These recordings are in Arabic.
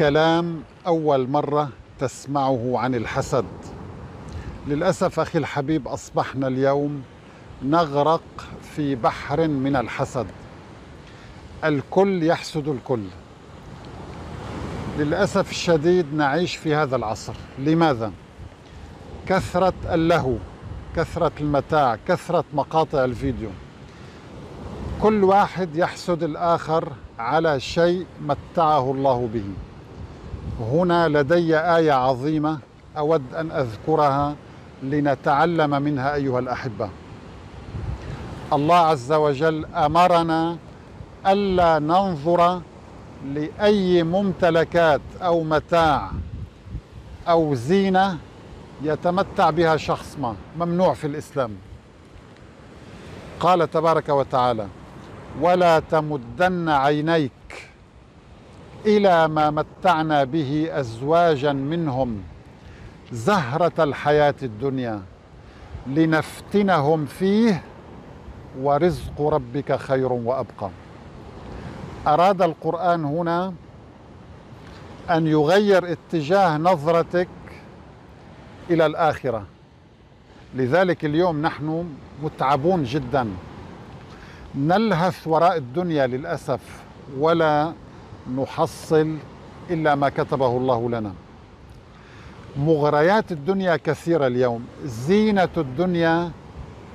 كلام أول مرة تسمعه عن الحسد. للأسف أخي الحبيب أصبحنا اليوم نغرق في بحر من الحسد، الكل يحسد الكل. للأسف الشديد نعيش في هذا العصر. لماذا؟ كثرة اللهو، كثرة المتاع، كثرة مقاطع الفيديو، كل واحد يحسد الآخر على شيء متعه الله به. هنا لدي آية عظيمة أود أن أذكرها لنتعلم منها أيها الأحبة. الله عز وجل أمرنا ألا ننظر لأي ممتلكات أو متاع أو زينة يتمتع بها شخص ما، ممنوع في الإسلام. قال تبارك وتعالى: ولا تمدن عينيك إلى ما متعنا به أزواجا منهم زهرة الحياة الدنيا لنفتنهم فيه ورزق ربك خير وأبقى. أراد القرآن هنا أن يغير اتجاه نظرتك إلى الآخرة. لذلك اليوم نحن متعبون جدا، نلهث وراء الدنيا للأسف، ولا نحصل إلا ما كتبه الله لنا. مغريات الدنيا كثيرة اليوم، زينة الدنيا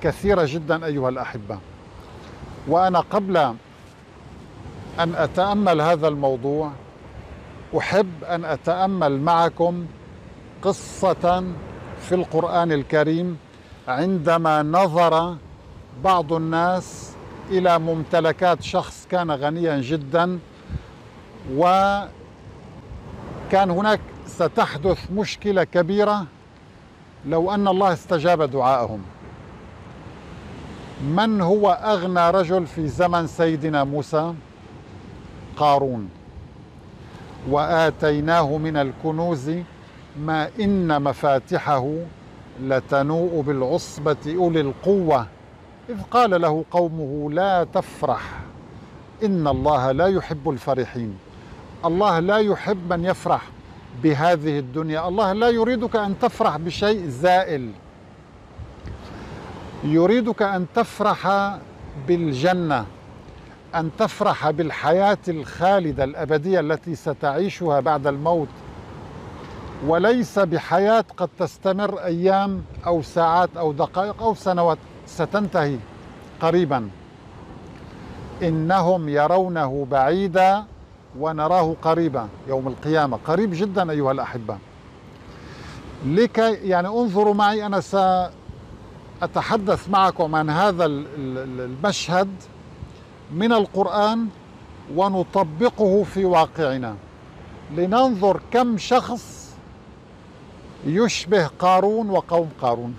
كثيرة جدا أيها الأحبة. وأنا قبل أن أتأمل هذا الموضوع أحب أن أتأمل معكم قصة في القرآن الكريم عندما نظر بعض الناس إلى ممتلكات شخص كان غنيا جدا، وكان هناك ستحدث مشكلة كبيرة لو أن الله استجاب دعائهم. من هو أغنى رجل في زمن سيدنا موسى؟ قارون. وآتيناه من الكنوز ما إن مفاتحه لتنوء بالعصبة أولي القوة إذ قال له قومه لا تفرح إن الله لا يحب الفرحين. الله لا يحب من يفرح بهذه الدنيا، الله لا يريدك أن تفرح بشيء زائل، يريدك أن تفرح بالجنة، أن تفرح بالحياة الخالدة الأبدية التي ستعيشها بعد الموت، وليس بحياة قد تستمر أيام أو ساعات أو دقائق أو سنوات، ستنتهي قريبا. إنهم يرونه بعيدا ونراه قريبا يوم القيامة، قريب جدا أيها الأحبة. لكي يعني انظروا معي، أنا سأتحدث معكم عن هذا المشهد من القرآن ونطبقه في واقعنا لننظر كم شخص يشبه قارون وقوم قارون.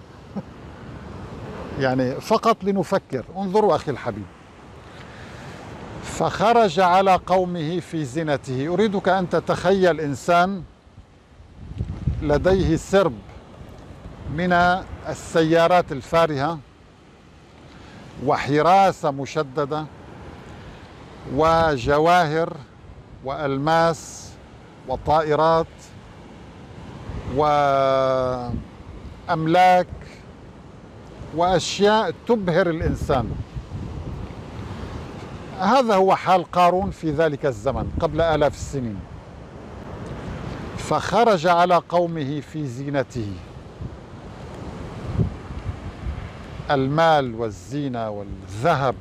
يعني فقط لنفكر. انظروا أخي الحبيب: فخرج على قومه في زينته. أريدك أن تتخيل إنسان لديه سرب من السيارات الفارهة وحراسة مشددة وجواهر وألماس وطائرات وأملاك وأشياء تبهر الإنسان. هذا هو حال قارون في ذلك الزمن قبل آلاف السنين. فخرج على قومه في زينته. المال والزينة والذهب،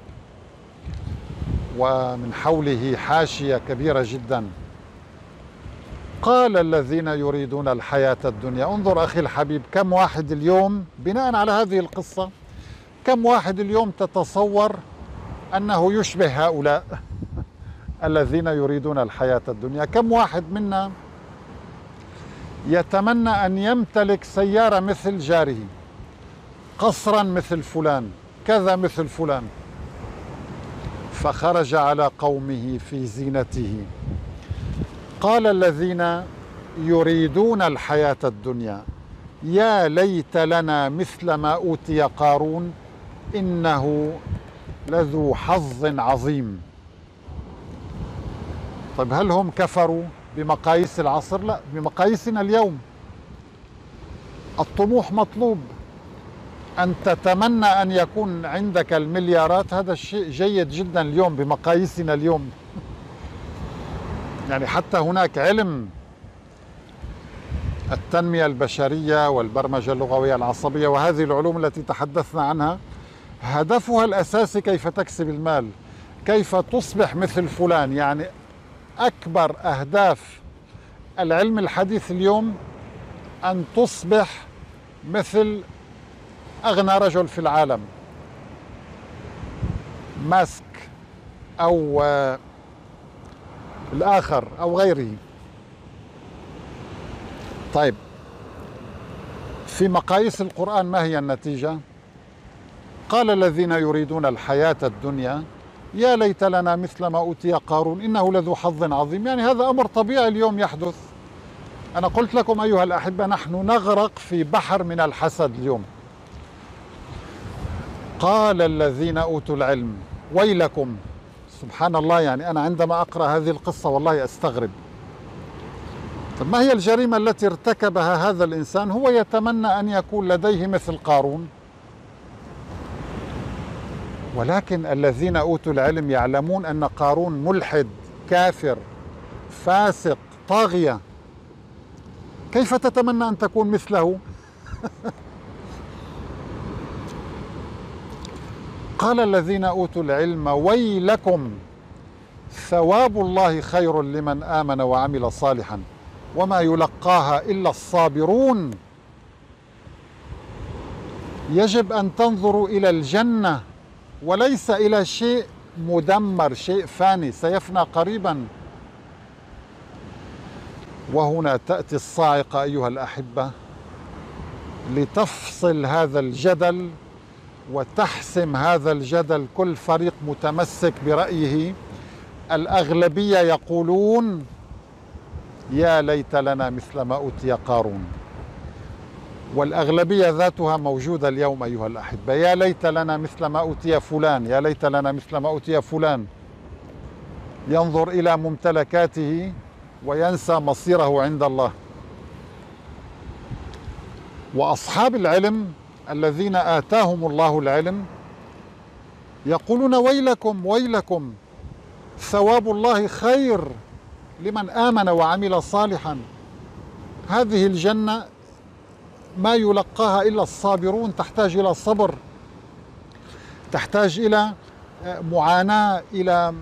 ومن حوله حاشية كبيرة جدا. قال الذين يريدون الحياة الدنيا. انظر أخي الحبيب كم واحد اليوم بناء على هذه القصة، كم واحد اليوم تتصور أنه يشبه هؤلاء الذين يريدون الحياة الدنيا. كم واحد منا يتمنى أن يمتلك سيارة مثل جاره، قصرا مثل فلان، كذا مثل فلان. فخرج على قومه في زينته. قال الذين يريدون الحياة الدنيا يا ليت لنا مثل ما أوتي قارون إنه لذو حظ عظيم. طيب هل هم كفروا؟ بمقاييس العصر، لا بمقاييسنا اليوم. الطموح مطلوب، أن تتمنى أن يكون عندك المليارات، هذا الشيء جيد جدا اليوم بمقاييسنا اليوم. يعني حتى هناك علم التنمية البشرية والبرمجة اللغوية العصبية وهذه العلوم التي تحدثنا عنها، هدفها الأساسي كيف تكسب المال، كيف تصبح مثل فلان. يعني أكبر أهداف العلم الحديث اليوم أن تصبح مثل أغنى رجل في العالم، ماسك أو الآخر أو غيره. طيب في مقاييس القرآن ما هي النتيجة؟ قال الذين يريدون الحياة الدنيا يا ليت لنا مثل ما أوتي قارون إنه لذو حظ عظيم. يعني هذا أمر طبيعي اليوم يحدث. أنا قلت لكم أيها الأحبة نحن نغرق في بحر من الحسد اليوم. قال الذين أوتوا العلم ويلكم. سبحان الله، يعني أنا عندما أقرأ هذه القصة والله أستغرب. طب ما هي الجريمة التي ارتكبها هذا الإنسان هو يتمنى أن يكون لديه مثل قارون؟ ولكن الذين أوتوا العلم يعلمون أن قارون ملحد، كافر، فاسق، طاغية. كيف تتمنى أن تكون مثله؟ قال الذين أوتوا العلم ويلكم ثواب الله خير لمن آمن وعمل صالحا وما يلقاها إلا الصابرون. يجب أن تنظروا إلى الجنة وليس إلى شيء مدمر، شيء فاني سيفنى قريبا. وهنا تأتي الصاعقة أيها الأحبة لتفصل هذا الجدل وتحسم هذا الجدل. كل فريق متمسك برأيه. الأغلبية يقولون يا ليت لنا مثل ما أوتي قارون، والأغلبية ذاتها موجودة اليوم أيها الأحبة. يا ليت لنا مثل ما أوتي فلان، يا ليت لنا مثل ما أوتي فلان. ينظر إلى ممتلكاته وينسى مصيره عند الله. وأصحاب العلم الذين آتاهم الله العلم يقولون ويلكم ويلكم ثواب الله خير لمن آمن وعمل صالحا، هذه الجنة ما يلقاها إلا الصابرون. تحتاج إلى صبر، تحتاج إلى معاناة، إلى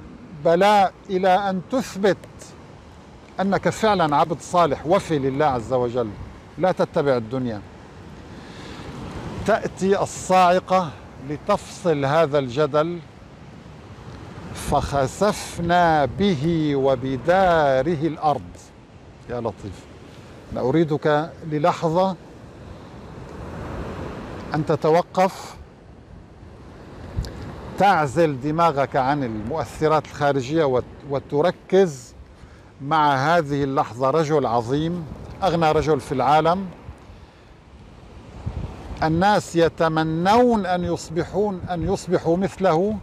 بلاء، إلى أن تثبت أنك فعلا عبد صالح وفي لله عز وجل، لا تتبع الدنيا. تأتي الصاعقة لتفصل هذا الجدل. فخسفنا به وبداره الأرض. يا لطيف، أنا أريدك للحظة أن تتوقف، تعزل دماغك عن المؤثرات الخارجية وتركز مع هذه اللحظة. رجل عظيم، أغنى رجل في العالم، الناس يتمنون أن يصبحوا مثله،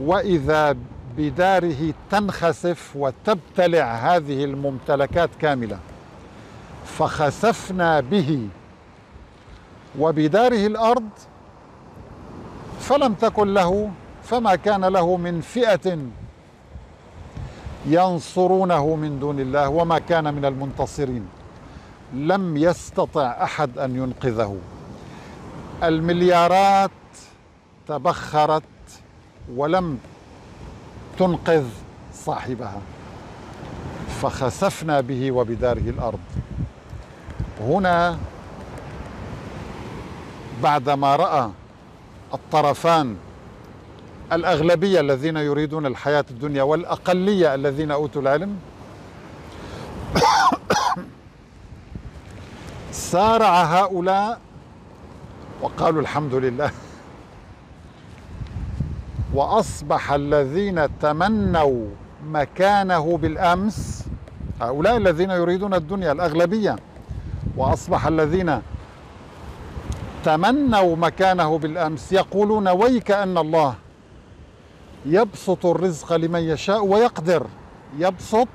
وإذا بداره تنخسف وتبتلع هذه الممتلكات كاملة. فخسفنا به وبداره الأرض فلم تكن له، فما كان له من فئة ينصرونه من دون الله وما كان من المنتصرين. لم يستطع أحد أن ينقذه. المليارات تبخرت ولم تنقذ صاحبها. فخسفنا به وبداره الأرض. هنا بعدما رأى الطرفان، الأغلبية الذين يريدون الحياة الدنيا والأقلية الذين أوتوا العلم، سارع هؤلاء وقالوا الحمد لله. وأصبح الذين تمنوا مكانه بالأمس هؤلاء الذين يريدون الدنيا الأغلبية، وأصبح الذين تمنوا مكانه بالأمس يقولون ويك أن الله يبسط الرزق لمن يشاء ويقدر. يبسط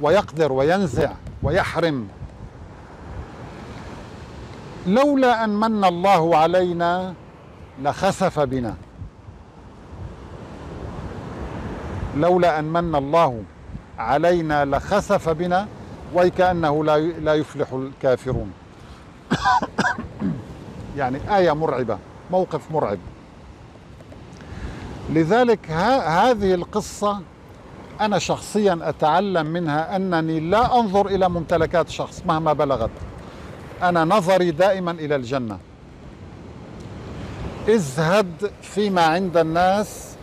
ويقدر وينزع ويحرم. لولا أن من الله علينا لخسف بنا، لولا أن من الله علينا لخسف بنا وكأنه لا يفلح الكافرون. يعني آية مرعبة، موقف مرعب. لذلك هذه القصة أنا شخصيا أتعلم منها أنني لا أنظر إلى ممتلكات شخص مهما بلغت، أنا نظري دائما إلى الجنة. ازهد فيما عند الناس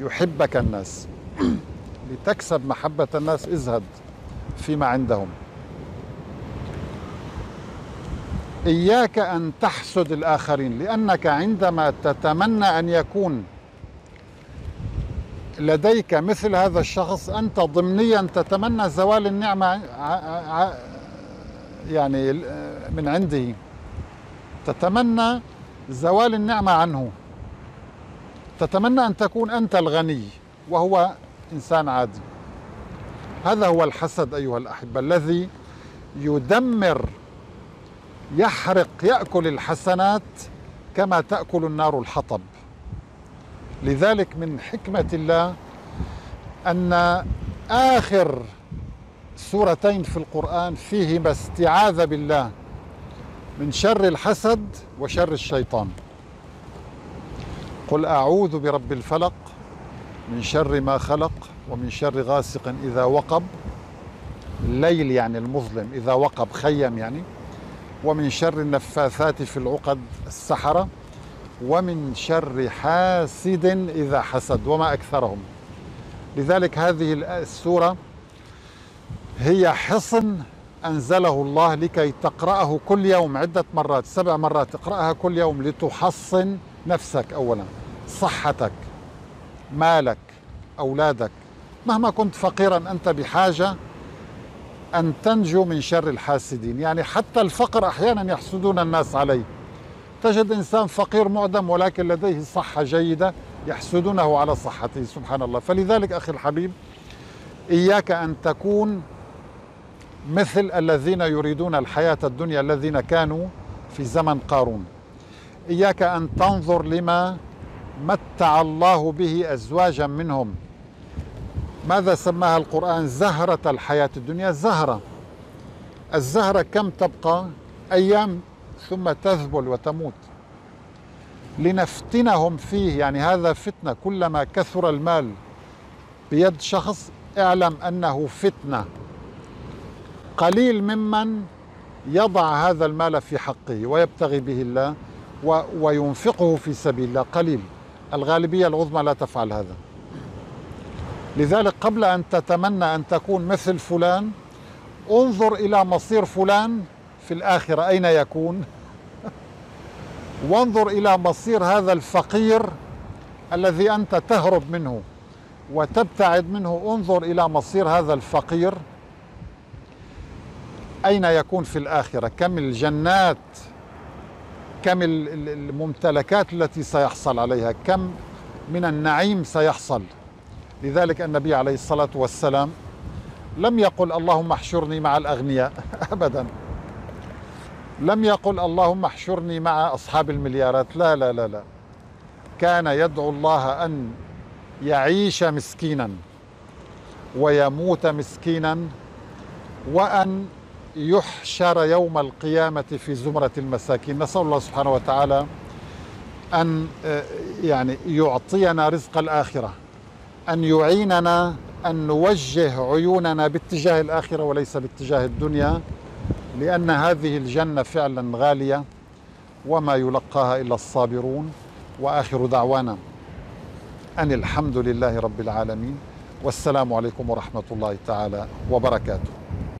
يحبك الناس. لتكسب محبة الناس ازهد فيما عندهم. إياك أن تحسد الآخرين، لأنك عندما تتمنى أن يكون لديك مثل هذا الشخص أنت ضمنيا تتمنى زوال النعمة يعني من عنده، تتمنى زوال النعمة عنه، تتمنى أن تكون أنت الغني وهو إنسان عادي. هذا هو الحسد أيها الأحبة الذي يدمر، يحرق، يأكل الحسنات كما تأكل النار الحطب. لذلك من حكمة الله أن آخر سورتين في القرآن فيهما استعاذة بالله من شر الحسد وشر الشيطان. قل أعوذ برب الفلق من شر ما خلق ومن شر غاسق إذا وقب، الليل يعني المظلم، إذا وقب خيم يعني، ومن شر النفاثات في العقد السحرة، ومن شر حاسد إذا حسد وما أكثرهم. لذلك هذه السورة هي حصن أنزله الله لكي تقرأه كل يوم عدة مرات، 7 مرات، تقرأها كل يوم لتحصن نفسك أولا، صحتك، مالك، أولادك، مهما كنت فقيرا أنت بحاجة أن تنجو من شر الحاسدين. يعني حتى الفقر أحيانا يحسدون الناس عليه، تجد إنسان فقير معدم ولكن لديه صحة جيدة يحسدونه على صحته، سبحان الله. فلذلك أخي الحبيب إياك أن تكون مثل الذين يريدون الحياة الدنيا الذين كانوا في زمن قارون. إياك أن تنظر لما متع الله به أزواجا منهم. ماذا سماها القرآن؟ زهرة الحياة الدنيا، زهرة. الزهرة كم تبقى؟ أيام ثم تذبل وتموت. لنفتنهم فيه، يعني هذا فتنة. كلما كثر المال بيد شخص اعلم أنه فتنة. قليل ممن يضع هذا المال في حقه ويبتغي به الله وينفقه في سبيل الله، قليل. الغالبية العظمى لا تفعل هذا. لذلك قبل أن تتمنى أن تكون مثل فلان انظر إلى مصير فلان في الآخرة أين يكون، وانظر إلى مصير هذا الفقير الذي أنت تهرب منه وتبتعد منه، انظر إلى مصير هذا الفقير أين يكون في الآخرة، كم الجنات، كم الممتلكات التي سيحصل عليها، كم من النعيم سيحصل. لذلك النبي عليه الصلاة والسلام لم يقل اللهم احشرني مع الأغنياء أبدا، لم يقل اللهم احشرني مع أصحاب المليارات، لا لا لا لا، كان يدعو الله أن يعيش مسكينا ويموت مسكينا وأن يحشر يوم القيامة في زمرة المساكين. نسأل الله سبحانه وتعالى أن يعني يعطينا رزق الآخرة، أن يعيننا أن نوجه عيوننا باتجاه الآخرة وليس باتجاه الدنيا، لأن هذه الجنة فعلا غالية وما يلقاها إلا الصابرون. وآخر دعوانا أن الحمد لله رب العالمين، والسلام عليكم ورحمة الله تعالى وبركاته.